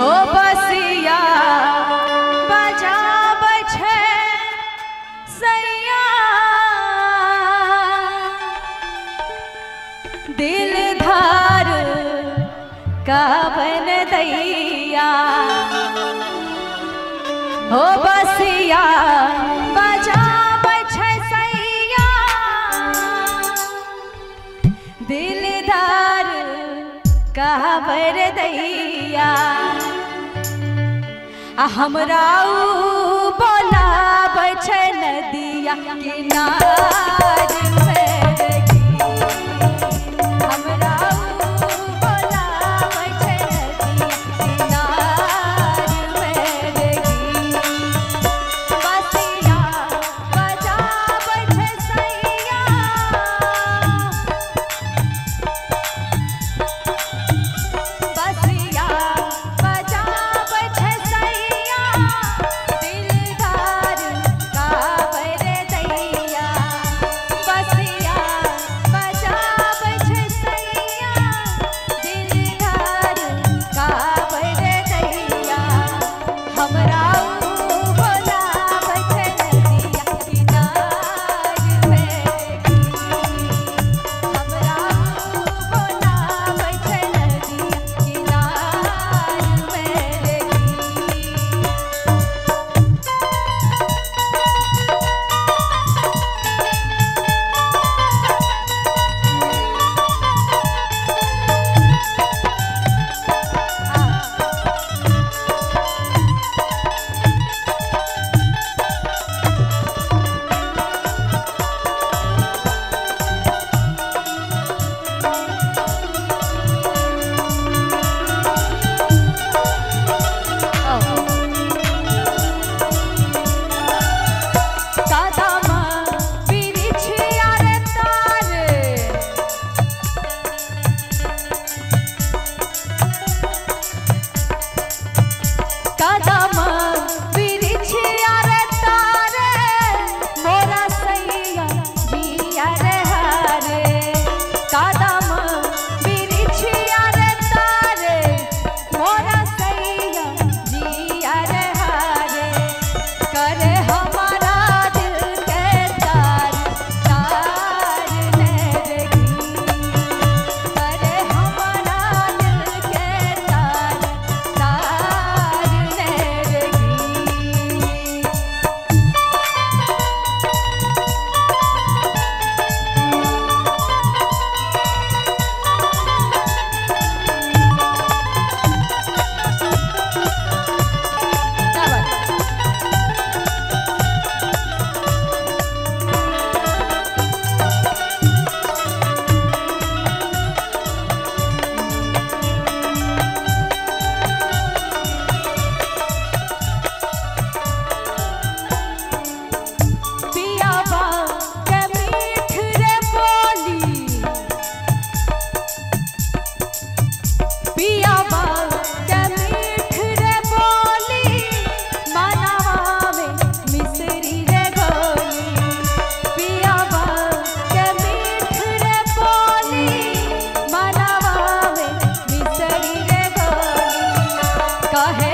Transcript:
हो बसिया बजा बछे सैया दिल धार का बन दैया हो बसिया बजा बछे सैया दिल धार का बन दैया हमराऊ बोला बछे नदिया किनार है।